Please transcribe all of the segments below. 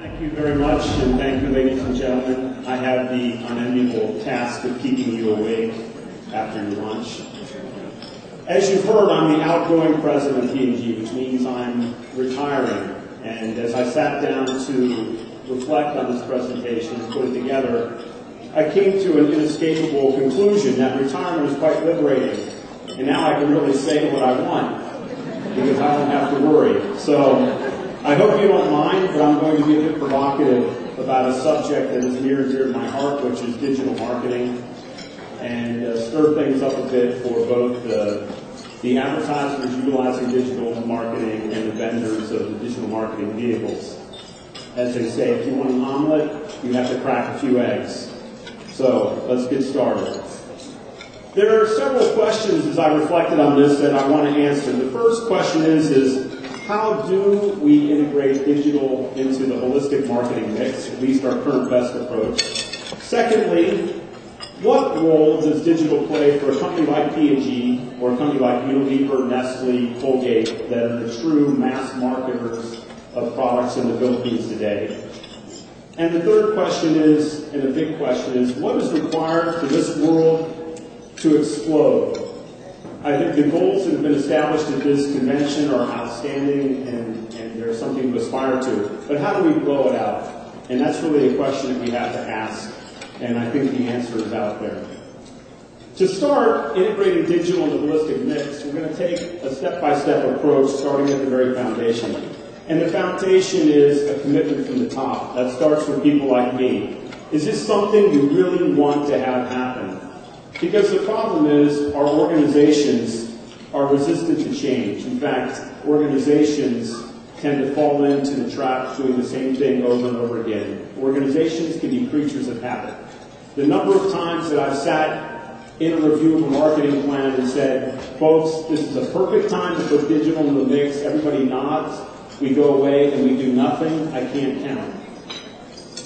Thank you very much, and thank you, ladies and gentlemen. I have the unenviable task of keeping you awake after your lunch. As you've heard, I'm the outgoing president of P&G, which means I'm retiring. And as I sat down to reflect on this presentation and put it together, I came to an inescapable conclusion that retirement is quite liberating. And now I can really say what I want, because I don't have to worry. So I hope you don't mind, but I'm going to be a bit provocative about a subject that is near and dear to my heart, which is digital marketing, and stir things up a bit for both the advertisers utilizing digital marketing and the vendors of the digital marketing vehicles. As they say, if you want an omelet, you have to crack a few eggs. So let's get started. There are several questions as I reflected on this that I want to answer. The first question is how do we integrate digital into the holistic marketing mix, at least our current best approach? Secondly, what role does digital play for a company like P&G or a company like Unilever, Nestle, Colgate, that are the true mass marketers of products in the Philippines today? And the third question is, and the big question is, what is required for this world to explode? I think the goals that have been established at this convention are outstanding and they're something to aspire to. But how do we blow it out? And that's really a question that we have to ask. And I think the answer is out there. To start integrating digital into the holistic mix, we're going to take a step-by-step approach starting at the very foundation. And the foundation is a commitment from the top. That starts with people like me. Is this something you really want to have happen? Because the problem is our organizations are resistant to change. In fact, organizations tend to fall into the trap doing the same thing over and over again. Organizations can be creatures of habit. The number of times that I've sat in a review of a marketing plan and said, folks, this is a perfect time to put digital in the mix. Everybody nods, we go away, and we do nothing. I can't count.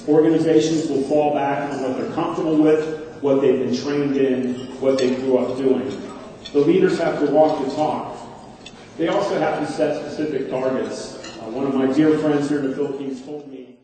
Organizations will fall back on what they're comfortable with, what they've been trained in, what they grew up doing. The leaders have to walk the talk. They also have to set specific targets. One of my dear friends here in the Philippines told me